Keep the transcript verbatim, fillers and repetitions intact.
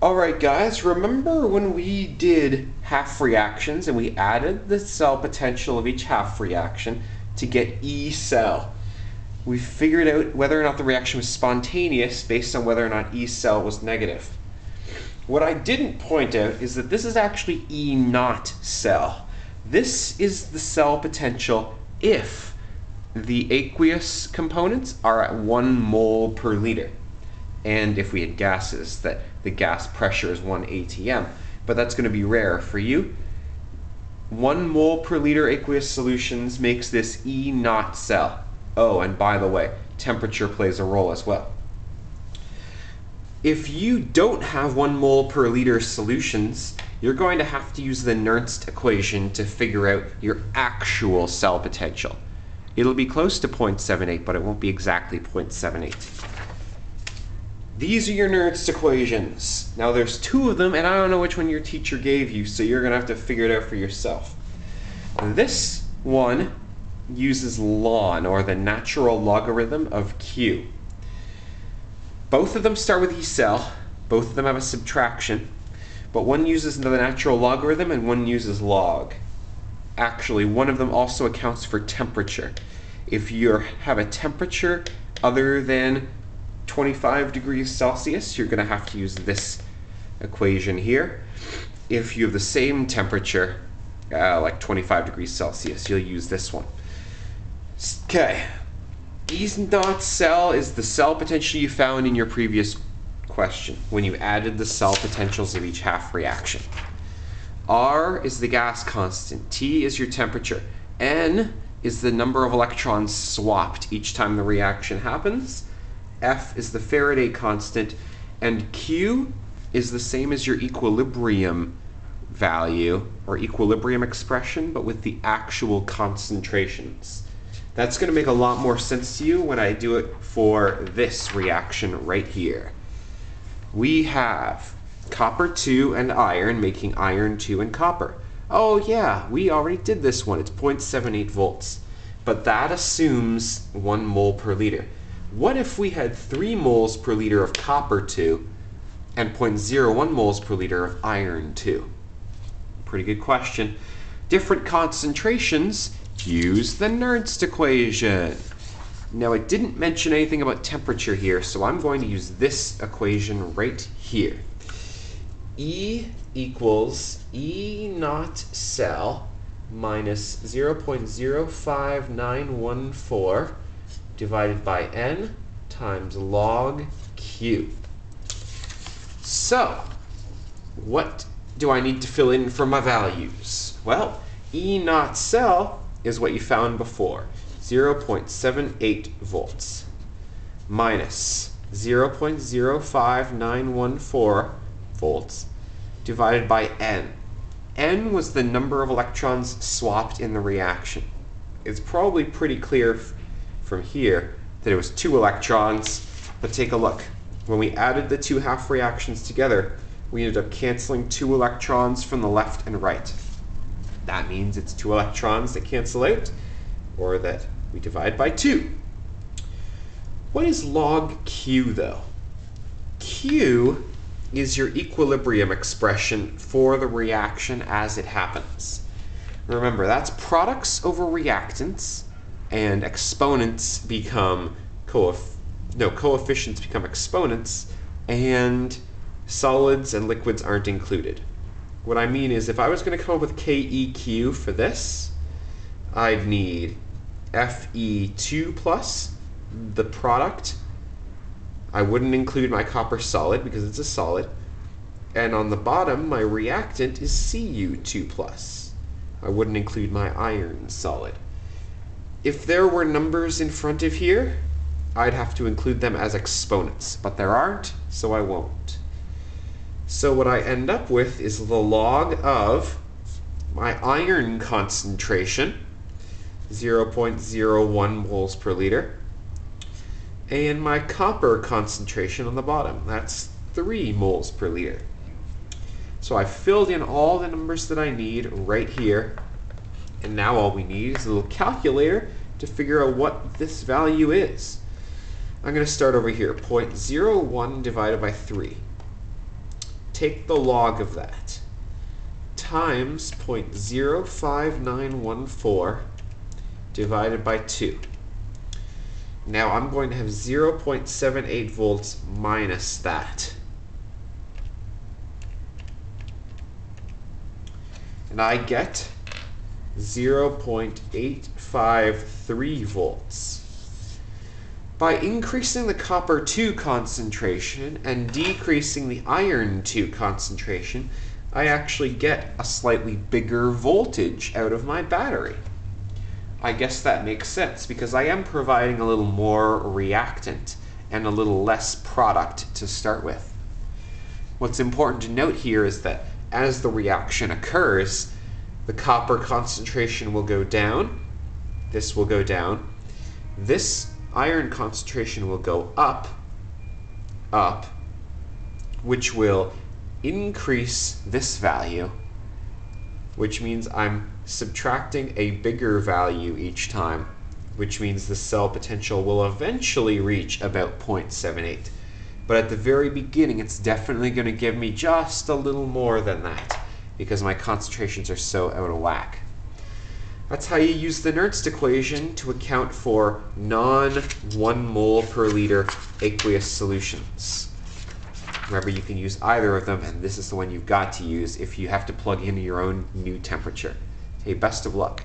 Alright guys, remember when we did half reactions and we added the cell potential of each half reaction to get E-cell? We figured out whether or not the reaction was spontaneous based on whether or not E-cell was negative. What I didn't point out is that this is actually E naught cell. This is the cell potential if the aqueous components are at one mole per liter. And if we had gases, that the gas pressure is one A T M. But that's going to be rare for you. One mole per liter aqueous solutions makes this E naught cell. Oh, and by the way, temperature plays a role as well. If you don't have one mole per liter solutions, you're going to have to use the Nernst equation to figure out your actual cell potential. It'll be close to zero point seven eight, but it won't be exactly zero point seven eight. These are your Nernst equations. Now there's two of them, and I don't know which one your teacher gave you, so you're going to have to figure it out for yourself. This one uses ln, or the natural logarithm of Q. Both of them start with E-cell. Both of them have a subtraction. But one uses the natural logarithm, and one uses log. Actually, one of them also accounts for temperature. If you have a temperature other than twenty-five degrees Celsius, you're going to have to use this equation here. If you have the same temperature, uh, like twenty-five degrees Celsius, you'll use this one. Okay, E naught cell is the cell potential you found in your previous question when you added the cell potentials of each half reaction. R is the gas constant, T is your temperature, N is the number of electrons swapped each time the reaction happens, F is the Faraday constant, and Q is the same as your equilibrium value or equilibrium expression, but with the actual concentrations. That's going to make a lot more sense to you when I do it for this reaction right here. We have copper two and iron making iron two and copper. Oh yeah, we already did this one. It's zero point seven eight volts, but that assumes one mole per liter. What if we had three moles per liter of copper two and zero point zero one moles per liter of iron two? Pretty good question. Different concentrations, use the Nernst equation. Now it didn't mention anything about temperature here, so I'm going to use this equation right here. E equals E naught cell minus zero point zero five nine one four divided by N times log Q. So, what do I need to fill in for my values? Well, E naught cell is what you found before, zero point seven eight volts, minus zero point zero five nine one four volts, divided by N. N was the number of electrons swapped in the reaction. It's probably pretty clear from here that it was two electrons, but take a look. When we added the two half reactions together, we ended up canceling two electrons from the left and right. That means it's two electrons that cancel out, or that we divide by two. What is log Q though? Q is your equilibrium expression for the reaction as it happens. Remember, that's products over reactants, and exponents become coef no coefficients become exponents, and solids and liquids aren't included. What I mean is, if I was going to come up with K E Q for this, I'd need F E two plus the product. I wouldn't include my copper solid because it's a solid, and on the bottom my reactant is C U two plus. I wouldn't include my iron solid. If there were numbers in front of here, I'd have to include them as exponents, but there aren't, so I won't. So what I end up with is the log of my iron concentration, zero point zero one moles per liter, and my copper concentration on the bottom, that's three moles per liter. So I filled in all the numbers that I need right here. And now all we need is a little calculator to figure out what this value is. I'm going to start over here, zero point zero one divided by three. take the log of that, times zero point zero five nine one four divided by two. Now I'm going to have zero point seven eight volts minus that. And I get zero point eight five three volts. By increasing the copper two concentration and decreasing the iron two concentration, I actually get a slightly bigger voltage out of my battery. I guess that makes sense because I am providing a little more reactant and a little less product to start with. What's important to note here is that as the reaction occurs, the copper concentration will go down, this will go down, this iron concentration will go up, up, which will increase this value, which means I'm subtracting a bigger value each time, which means the cell potential will eventually reach about zero point seven eight. But at the very beginning, it's definitely going to give me just a little more than that because my concentrations are so out of whack. That's how you use the Nernst equation to account for non one mole per liter aqueous solutions. Remember, you can use either of them, and this is the one you've got to use if you have to plug in your own new temperature. Hey, best of luck.